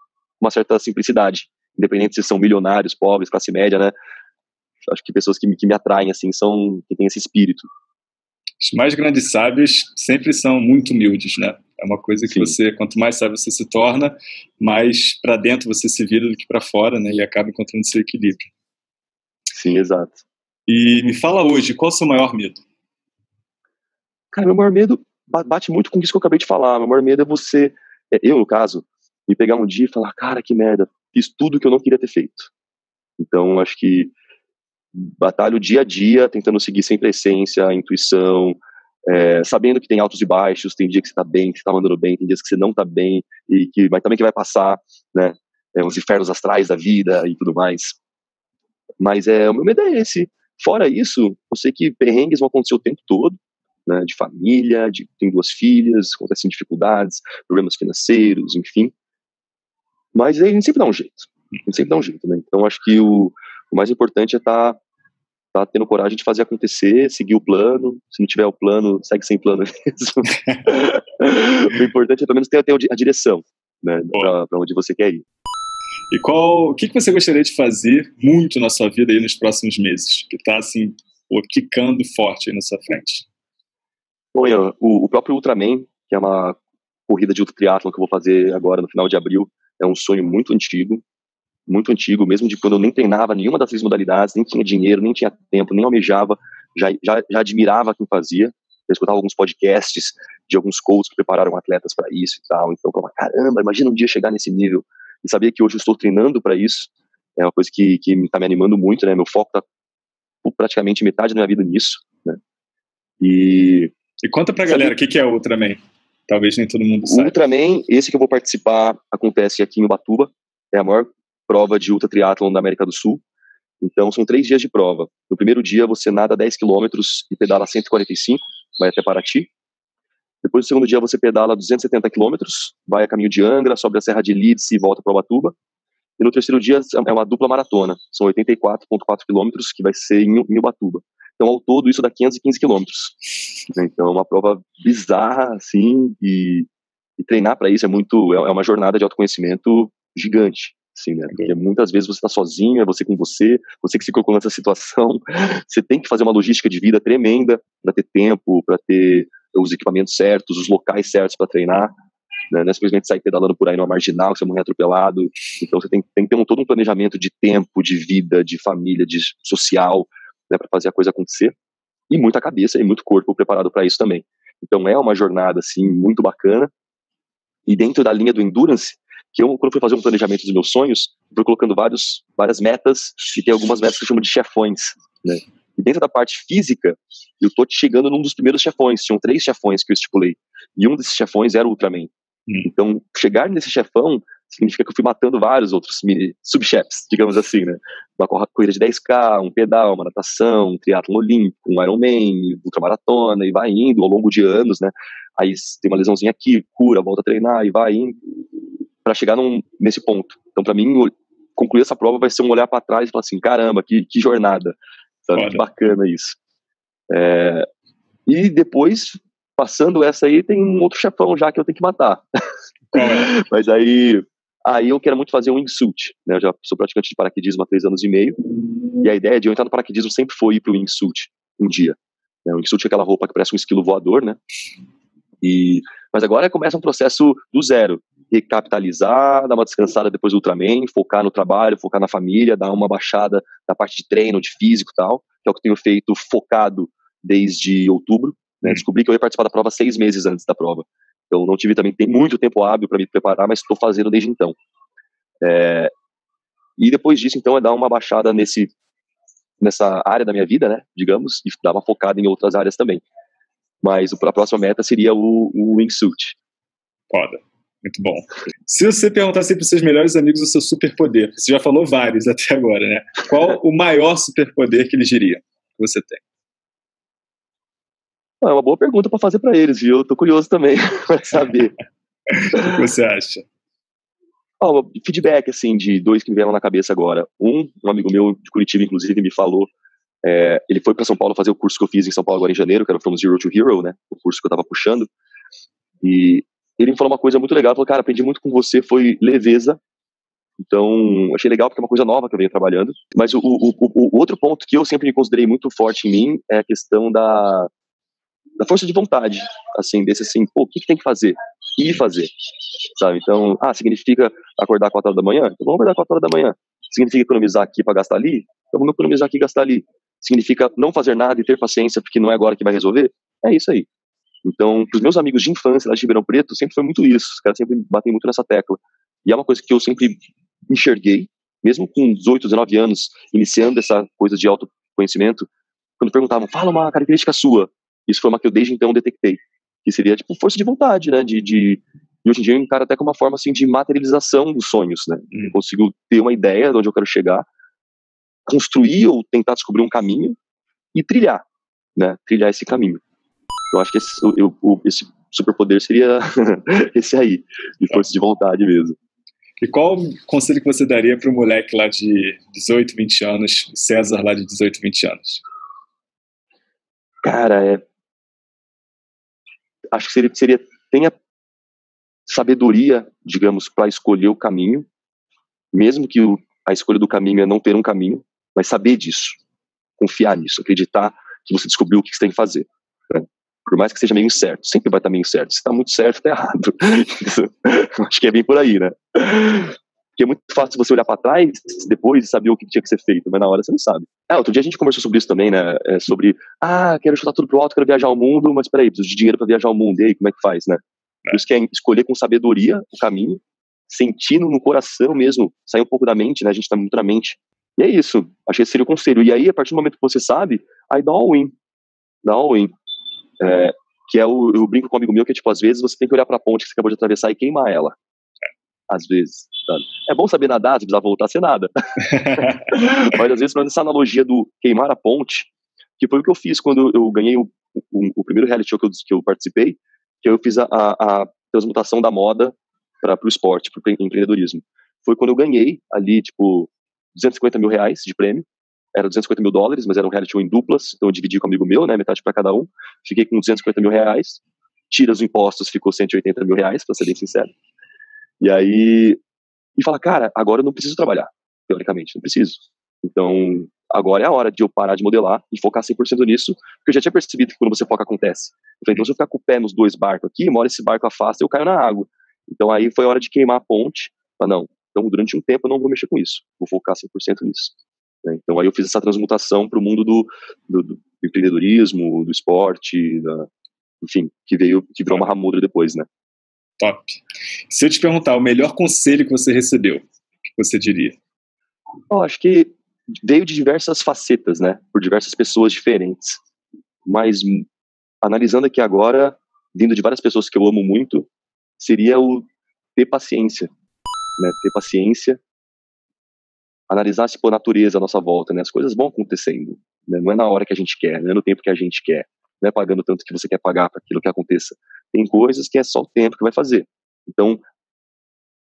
uma certa simplicidade, independente se são milionários, pobres, classe média, né? Acho que pessoas que me atraem, assim, são que têm esse espírito. Os mais grandes sábios sempre são muito humildes, né? É uma coisa que Sim. você, quanto mais sábio você se torna, mais para dentro você se vira do que para fora, né? E acaba encontrando seu equilíbrio. Sim, exato. E me fala hoje, qual é o seu maior medo? Cara, meu maior medo bate muito com isso que eu acabei de falar. Meu maior medo é você, eu no caso, me pegar um dia e falar, cara, que merda, fiz tudo que eu não queria ter feito. Então, acho que batalho dia a dia, tentando seguir sempre a essência, a intuição, sabendo que tem altos e baixos, tem dia que você tá bem, que você tá mandando bem, tem dias que você não tá bem, e que, mas também que vai passar, né, os infernos astrais da vida e tudo mais. Mas o meu medo é esse. Fora isso, eu sei que perrengues vão acontecer o tempo todo, né, de família, tem duas filhas, acontecem dificuldades, problemas financeiros, enfim. Mas a gente sempre dá um jeito, né? Então acho que o mais importante é tá tendo coragem de fazer acontecer, seguir o plano. Se não tiver o plano, segue sem plano mesmo. O importante é pelo menos ter a direção, né, para onde você quer ir. E o que você gostaria de fazer muito na sua vida aí nos próximos meses? Que tá assim, quicando forte aí na sua frente. Bom, Ian, o próprio Ultraman, que é uma corrida de triatlon que eu vou fazer agora no final de abril, é um sonho muito antigo, mesmo de quando eu nem treinava nenhuma das três modalidades, nem tinha dinheiro, nem tinha tempo, nem almejava, já admirava quem fazia. Eu escutava alguns podcasts de alguns coaches que prepararam atletas para isso e tal, então eu falava, caramba, imagina um dia chegar nesse nível. E saber que hoje eu estou treinando para isso é uma coisa que está me animando muito, né? Meu foco está praticamente metade da minha vida nisso, né? E conta pra galera o que é o Ultraman. Talvez nem todo mundo saiba. O Ultraman, esse que eu vou participar, acontece aqui em Ubatuba. É a maior prova de ultra triatlon da América do Sul. Então, são 3 dias de prova. No primeiro dia, você nada 10 km e pedala 145, vai até Paraty. Depois, no segundo dia, você pedala 270 km, vai a caminho de Angra, sobe a Serra de Leeds e volta para Ubatuba. E no terceiro dia, é uma dupla maratona. São 84,4 km, que vai ser em Ubatuba. Então, ao todo, isso dá 515 quilômetros. Então, é uma prova bizarra, assim, e treinar para isso é uma jornada de autoconhecimento gigante, assim, né? Porque muitas vezes você tá sozinho, é você com você, você que se colocou nessa situação, você tem que fazer uma logística de vida tremenda para ter tempo, para ter os equipamentos certos, os locais certos para treinar, né? Não é simplesmente sair pedalando por aí numa marginal, você morrer atropelado. Então, você tem que ter todo um planejamento de tempo, de vida, de família, de social, né, para fazer a coisa acontecer, e muita cabeça e muito corpo preparado para isso também. Então é uma jornada assim muito bacana, e dentro da linha do endurance, que eu, quando fui fazer um planejamento dos meus sonhos, fui colocando várias metas, e tem algumas metas que eu chamo de chefões, né? E dentro da parte física, eu tô chegando num dos primeiros chefões. Tinham 3 chefões que eu estipulei, e um desses chefões era o Ultraman. Então chegar nesse chefão significa que eu fui matando vários outros subchefs, digamos assim, né? Uma corrida de 10K, um pedal, uma natação, um triatlon olímpico, um Ironman, ultramaratona, e vai indo ao longo de anos, né? Aí tem uma lesãozinha aqui, cura, volta a treinar e vai indo para chegar nesse ponto. Então, para mim, concluir essa prova vai ser um olhar para trás e falar assim, caramba, que jornada, sabe? Olha, que bacana isso. E depois, passando essa aí, tem um outro chefão já que eu tenho que matar. Mas aí eu quero muito fazer um wing suit, né? Eu já sou praticante de paraquedismo há 3 anos e meio, e a ideia de eu entrar no paraquedismo sempre foi ir pro wing suit um dia, né? O wing suit é aquela roupa que parece um esquilo voador, né? Mas agora começa um processo do zero, recapitalizar, dar uma descansada depois do Ultraman, focar no trabalho, focar na família, dar uma baixada na parte de treino, de físico e tal, que é o que eu tenho feito focado desde outubro, né? Descobri que eu ia participar da prova 6 meses antes da prova. Então, não tive também muito tempo hábil para me preparar, mas estou fazendo desde então. E depois disso, então, é dar uma baixada nessa área da minha vida, né, digamos, e dar uma focada em outras áreas também. Mas a próxima meta seria o wing suit. Foda. Muito bom. Se você perguntasse para os seus melhores amigos o seu superpoder, você já falou vários até agora, né? Qual o maior superpoder que eles diriam que você tem? É uma boa pergunta para fazer para eles, viu? Eu tô curioso também para saber. O que você acha? Ó, feedback, assim, de dois que me vieram na cabeça agora. Um amigo meu de Curitiba, inclusive, me falou, ele foi para São Paulo fazer o curso que eu fiz em São Paulo agora em janeiro, que era o From Zero to Hero, né? O curso que eu tava puxando. E ele me falou uma coisa muito legal, ele falou, cara, aprendi muito com você, foi leveza. Então, achei legal porque é uma coisa nova que eu venho trabalhando. Mas o outro ponto que eu sempre me considerei muito forte em mim é a questão da força de vontade, assim, desse assim, pô, o que tem que fazer? E fazer, sabe? Então, significa acordar 4 horas da manhã? Então vamos acordar 4 horas da manhã. Significa economizar aqui para gastar ali? Então vamos economizar aqui e gastar ali. Significa não fazer nada e ter paciência porque não é agora que vai resolver? É isso aí. Então, para os meus amigos de infância lá de Ribeirão Preto, sempre foi muito isso. Os caras sempre batem muito nessa tecla. E é uma coisa que eu sempre enxerguei, mesmo com 18, 19 anos, iniciando essa coisa de autoconhecimento, quando perguntavam, fala uma característica sua. Isso foi uma que eu desde então detectei, que seria tipo força de vontade, né, e hoje em dia eu encaro até como uma forma assim de materialização dos sonhos, né, eu consigo ter uma ideia de onde eu quero chegar, construir ou tentar descobrir um caminho e trilhar, né, trilhar esse caminho. Eu acho que esse superpoder seria esse aí, de força de vontade mesmo. E qual conselho que você daria para o moleque lá de 18, 20 anos, César lá de 18, 20 anos? Cara, acho que seria tenha sabedoria, digamos, para escolher o caminho, mesmo que a escolha do caminho é não ter um caminho, mas saber disso, confiar nisso, acreditar que você descobriu o que você tem que fazer, né? Por mais que seja meio incerto, sempre vai estar meio incerto, se está muito certo, está errado. Acho que é bem por aí, né? Porque é muito fácil você olhar para trás depois e saber o que tinha que ser feito, mas na hora você não sabe. Outro dia a gente conversou sobre isso também, né? Sobre, quero chutar tudo pro alto, quero viajar ao mundo, mas peraí, preciso de dinheiro para viajar ao mundo, e aí como é que faz, né? Por isso que é escolher com sabedoria o caminho, sentindo no coração mesmo, sair um pouco da mente, né? A gente tá muito na mente. E é isso, achei que seria o conselho. E aí, a partir do momento que você sabe, aí dá all-in. Dá all-in. Que é eu brinco com um amigo meu que é tipo, às vezes você tem que olhar pra ponte que você acabou de atravessar e queimar ela. Às vezes, sabe? É bom saber nadar, se precisar voltar sem nada. Mas às vezes, fazendo essa analogia do queimar a ponte, que foi o que eu fiz quando eu ganhei o primeiro reality show que eu participei, que eu fiz a transmutação da moda para o esporte, para o empreendedorismo. Foi quando eu ganhei ali, tipo, 250 mil reais de prêmio. Era 250 mil dólares, mas era um reality show em duplas, então eu dividi com um amigo meu, né, metade para cada um. Fiquei com 250 mil reais. Tira os impostos, ficou 180 mil reais, para ser bem sincero. E aí, fala, cara, agora eu não preciso trabalhar, teoricamente, não preciso. Então, agora é a hora de eu parar de modelar e focar 100% nisso, porque eu já tinha percebido que quando você foca, acontece. Eu falei, então se eu ficar com o pé nos dois barcos aqui, uma hora esse barco afasta e eu caio na água. Então aí foi a hora de queimar a ponte. Falei, não, então durante um tempo eu não vou mexer com isso, vou focar 100% nisso. Então aí eu fiz essa transmutação para o mundo do empreendedorismo, do esporte, enfim, que virou uma Mahamudra depois, né? Top. Se eu te perguntar o melhor conselho que você recebeu, o que você diria? Eu acho que veio de diversas facetas, né? Por diversas pessoas diferentes. Mas, analisando aqui agora, vindo de várias pessoas que eu amo muito, seria o ter paciência. Né? Ter paciência. Analisar, tipo, a natureza à nossa volta, né? As coisas vão acontecendo. Né? Não é na hora que a gente quer, não é no tempo que a gente quer. Não é pagando tanto que você quer pagar para aquilo que aconteça. Tem coisas que é só o tempo que vai fazer. Então,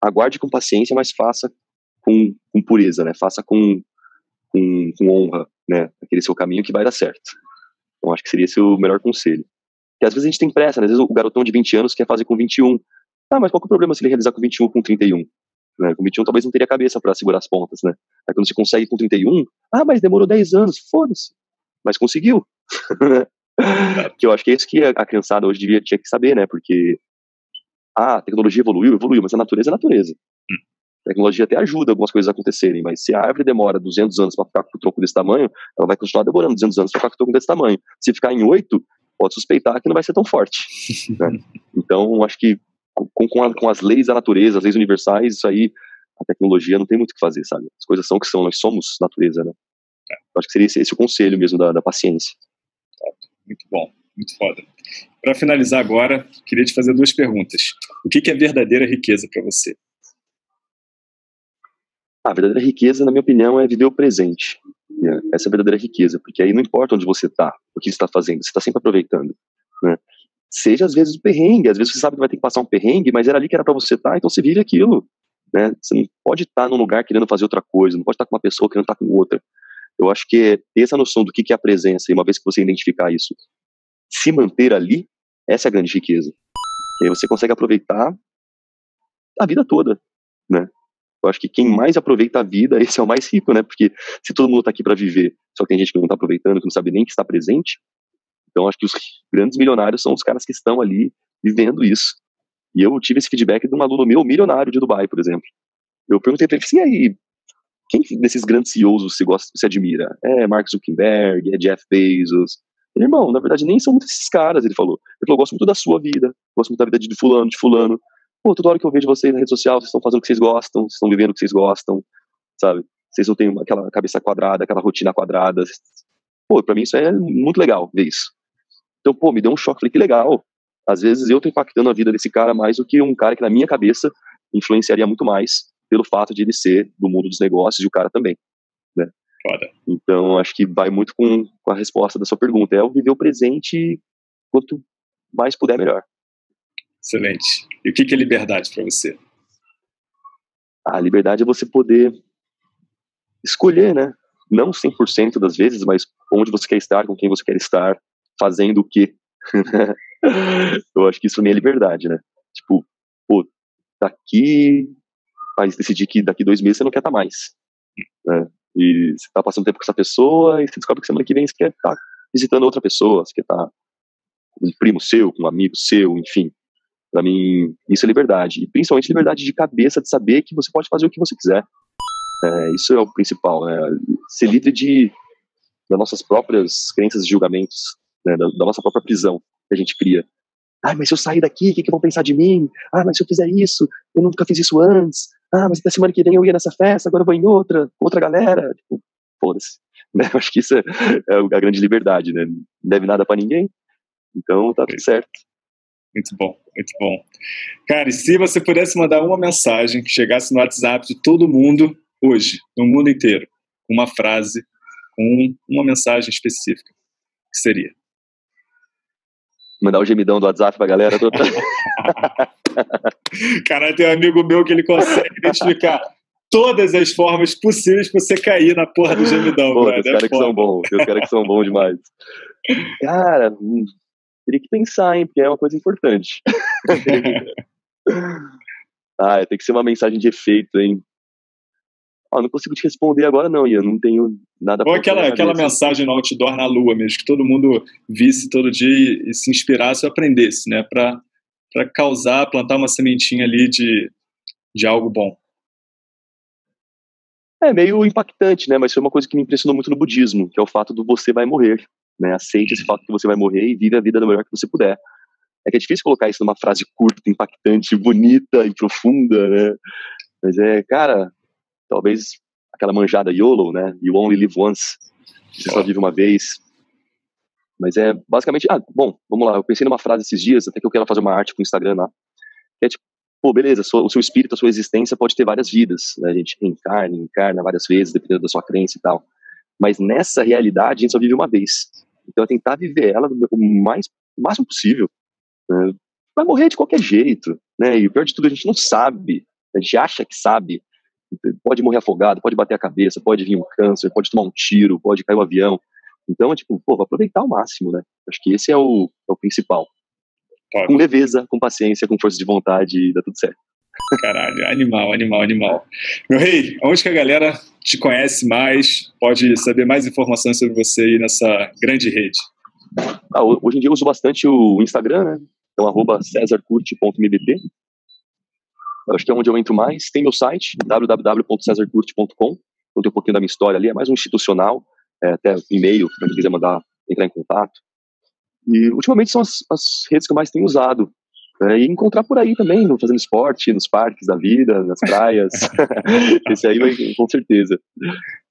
aguarde com paciência, mas faça com pureza, né? Faça com honra, né? Aquele seu caminho que vai dar certo. Então, acho que seria esse o melhor conselho. Porque às vezes a gente tem pressa, né? Às vezes o garotão de 20 anos quer fazer com 21. Mas qual que é o problema se ele realizar com 21 ou com 31? Né? Com 21 talvez não teria cabeça para segurar as pontas, né? Aí quando você consegue com 31, mas demorou 10 anos, foda-se. Mas conseguiu. Que eu acho que é isso que a criançada hoje tinha que saber, né? Porque a tecnologia evoluiu, mas a natureza é a natureza. A tecnologia até ajuda algumas coisas a acontecerem, mas se a árvore demora 200 anos para ficar com o tronco desse tamanho, ela vai continuar demorando 200 anos para ficar com o tronco desse tamanho. Se ficar em 8, pode suspeitar que não vai ser tão forte, né? Então, acho que com as leis da natureza, as leis universais, isso aí, a tecnologia não tem muito o que fazer, sabe? As coisas são o que são, nós somos natureza, né? Eu acho que seria esse o conselho mesmo da paciência. Muito bom. Muito foda. Para finalizar agora, queria te fazer duas perguntas. O que é verdadeira riqueza para você? A verdadeira riqueza, na minha opinião, é viver o presente. Essa é a verdadeira riqueza, porque aí não importa onde você está, o que você está fazendo, você está sempre aproveitando, né? Seja às vezes um perrengue, às vezes você sabe que vai ter que passar um perrengue, mas era ali que era para você estar, então você vive aquilo, né? Você não pode estar num lugar querendo fazer outra coisa, não pode estar com uma pessoa querendo estar com outra. Eu acho que ter essa noção do que é a presença, e uma vez que você identificar isso, se manter ali, essa é a grande riqueza. E aí você consegue aproveitar a vida toda, né? Eu acho que quem mais aproveita a vida, esse é o mais rico, né? Porque se todo mundo tá aqui para viver, só que tem gente que não está aproveitando, que não sabe nem que está presente, então acho que os grandes milionários são os caras que estão ali vivendo isso. E eu tive esse feedback de um aluno meu, milionário de Dubai, por exemplo. Eu perguntei para ele, assim, aí, quem desses grandes CEOs você gosta, você admira? É Mark Zuckerberg, é Jeff Bezos. Ele, irmão, na verdade nem são muitos esses caras, ele falou. Ele falou, eu gosto muito da sua vida, gosto muito da vida de fulano, de fulano. Pô, toda hora que eu vejo vocês na rede social, vocês estão fazendo o que vocês gostam, vocês estão vivendo o que vocês gostam, sabe? Vocês não têm aquela cabeça quadrada, aquela rotina quadrada. Pô, pra mim isso é muito legal, ver isso. Então, pô, me deu um choque, falei, que legal. Às vezes eu tô impactando a vida desse cara mais do que um cara que na minha cabeça influenciaria muito mais pelo fato de ele ser do mundo dos negócios e o cara também, né? Foda. Então, acho que vai muito com a resposta da sua pergunta. É o viver o presente, quanto mais puder, melhor. Excelente. E o que é liberdade para você? A liberdade é você poder escolher, né? Não 100% das vezes, mas onde você quer estar, com quem você quer estar, fazendo o quê. Eu acho que isso pra mim é liberdade, né? Tipo, pô, daqui... Mas decidir que daqui 2 meses você não quer estar mais, né? E você tá passando tempo com essa pessoa e você descobre que semana que vem você quer estar visitando outra pessoa, você quer estar com um primo seu, com um amigo seu, enfim. Pra mim, isso é liberdade. E principalmente liberdade de cabeça, de saber que você pode fazer o que você quiser. Isso é o principal, né? Ser livre das nossas próprias crenças e julgamentos, né? Da nossa própria prisão que a gente cria. Ah, mas se eu sair daqui, o que vão pensar de mim? Ah, mas se eu fizer isso, eu nunca fiz isso antes. Ah, mas até semana que vem eu ia nessa festa, agora eu vou em outra, com outra galera. Tipo, foda-se, né? Acho que isso é a grande liberdade, né? Não deve nada pra ninguém, então tá tudo certo. Muito bom, muito bom. Cara, e se você pudesse mandar uma mensagem que chegasse no WhatsApp de todo mundo hoje, no mundo inteiro, uma frase, uma mensagem específica, o que seria? Mandar o gemidão do WhatsApp pra galera. Cara, tem um amigo meu que ele consegue identificar todas as formas possíveis pra você cair na porra do gemidão. Pô, cara, os caras que são bons, os caras que são bons demais. Cara... Teria que pensar, hein, porque é uma coisa importante. Tem que ser uma mensagem de efeito, hein. Não consigo te responder agora não, Ian, não tenho nada. Ou aquela mensagem no outdoor na lua mesmo, que todo mundo visse todo dia e se inspirasse e aprendesse, né, pra causar, plantar uma sementinha ali de algo bom. É meio impactante, né, mas foi uma coisa que me impressionou muito no budismo, que é o fato do você vai morrer. Né, aceite esse fato que você vai morrer e vive a vida da melhor que você puder. É que é difícil colocar isso numa frase curta, impactante, bonita e profunda, né? Mas cara, talvez aquela manjada YOLO, né? You only live once. Você só vive uma vez. Mas é basicamente... bom, vamos lá. Eu pensei numa frase esses dias, até que eu quero fazer uma arte pro Instagram lá. Que é tipo, pô, beleza, o seu espírito, a sua existência pode ter várias vidas, né? A gente reencarna várias vezes, dependendo da sua crença e tal. Mas nessa realidade, a gente só vive uma vez. Então, é tentar viver ela o máximo possível, né? Vai morrer de qualquer jeito, né? E o pior de tudo, a gente não sabe. A gente acha que sabe. Pode morrer afogado, pode bater a cabeça, pode vir um câncer, pode tomar um tiro, pode cair um avião. Então, é tipo, pô, vou aproveitar ao máximo, né? Acho que esse é o principal. Claro. Com leveza, com paciência, com força de vontade, dá tudo certo. Caralho, animal, animal, animal. Meu rei, onde que a galera te conhece mais, pode saber mais informações sobre você aí nessa grande rede? Hoje em dia eu uso bastante o Instagram, né? Então, @cesarcurti.mdt. Acho que é onde eu entro mais. Tem meu site, www.cesarcurti.com. Então tem um pouquinho da minha história ali, é mais um institucional, até e-mail, para quem quiser mandar, entrar em contato. E ultimamente são as redes que eu mais tenho usado. E encontrar por aí também, fazendo esporte, nos parques da vida, nas praias. Esse aí vai, com certeza.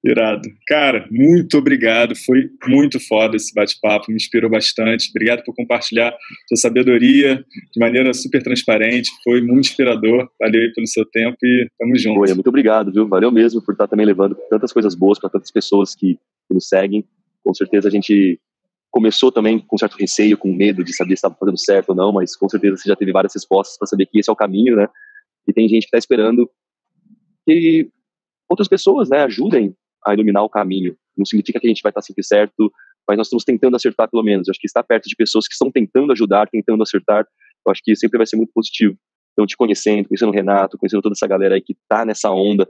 Irado. Cara, muito obrigado. Foi muito foda esse bate-papo, me inspirou bastante. Obrigado por compartilhar sua sabedoria de maneira super transparente. Foi muito inspirador. Valeu aí pelo seu tempo e tamo junto. Foi, muito obrigado, viu? Valeu mesmo por estar também levando tantas coisas boas para tantas pessoas que nos seguem. Com certeza a gente começou também com certo receio, com medo de saber se estava fazendo certo ou não, mas com certeza você já teve várias respostas para saber que esse é o caminho, né? E tem gente que está esperando que outras pessoas, né, ajudem a iluminar o caminho. Não significa que a gente vai estar sempre certo, mas nós estamos tentando acertar pelo menos. Eu acho que estar perto de pessoas que estão tentando ajudar, tentando acertar, eu acho que sempre vai ser muito positivo. Então, te conhecendo, conhecendo o Renato, conhecendo toda essa galera aí que está nessa onda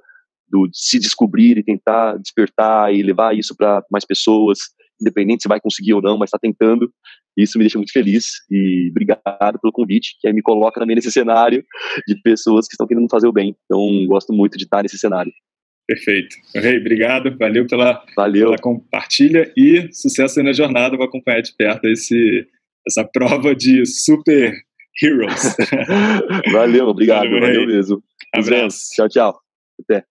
do se descobrir e tentar despertar e levar isso para mais pessoas, independente se vai conseguir ou não, mas está tentando. Isso me deixa muito feliz e obrigado pelo convite, que aí me coloca também nesse cenário de pessoas que estão querendo fazer o bem. Então, gosto muito de estar nesse cenário. Perfeito. Rei, obrigado, valeu pela compartilha e sucesso aí na jornada. Vou acompanhar de perto essa prova de super heroes. Valeu, obrigado, valeu mesmo. Abraço. Tchau, tchau. Até.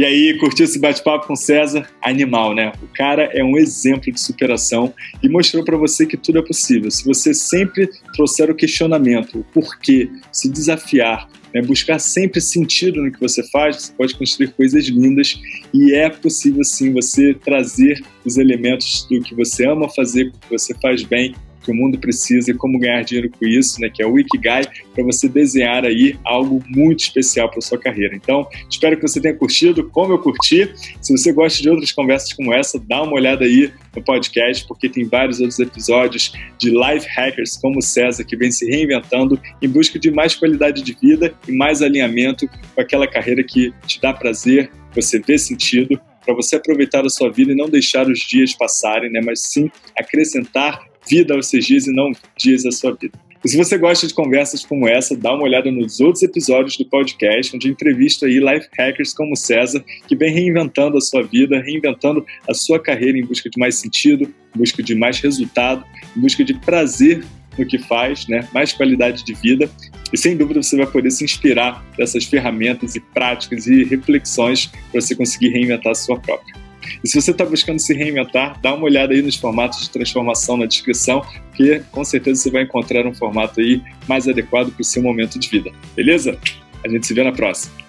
E aí, curtiu esse bate-papo com o César? Animal, né? O cara é um exemplo de superação e mostrou para você que tudo é possível. Se você sempre trouxer o questionamento, o porquê, se desafiar, né? Buscar sempre sentido no que você faz, você pode construir coisas lindas e é possível sim você trazer os elementos do que você ama fazer, do que você faz bem, que o mundo precisa e como ganhar dinheiro com isso, né, que é o Ikigai, para você desenhar aí algo muito especial para sua carreira. Então, espero que você tenha curtido, como eu curti. Se você gosta de outras conversas como essa, dá uma olhada aí no podcast, porque tem vários outros episódios de life hackers como o César, que vem se reinventando em busca de mais qualidade de vida e mais alinhamento com aquela carreira que te dá prazer, você vê sentido, para você aproveitar a sua vida e não deixar os dias passarem, né, mas sim acrescentar vida aos seus dias e não dias à sua vida. E se você gosta de conversas como essa, dá uma olhada nos outros episódios do podcast, onde entrevisto aí life hackers como o César, que vem reinventando a sua vida, reinventando a sua carreira em busca de mais sentido, em busca de mais resultado, em busca de prazer no que faz, né? Mais qualidade de vida. E sem dúvida você vai poder se inspirar dessas ferramentas e práticas e reflexões para você conseguir reinventar a sua própria. E se você está buscando se reinventar, dá uma olhada aí nos formatos de transformação na descrição, porque com certeza você vai encontrar um formato aí mais adequado para o seu momento de vida. Beleza? A gente se vê na próxima.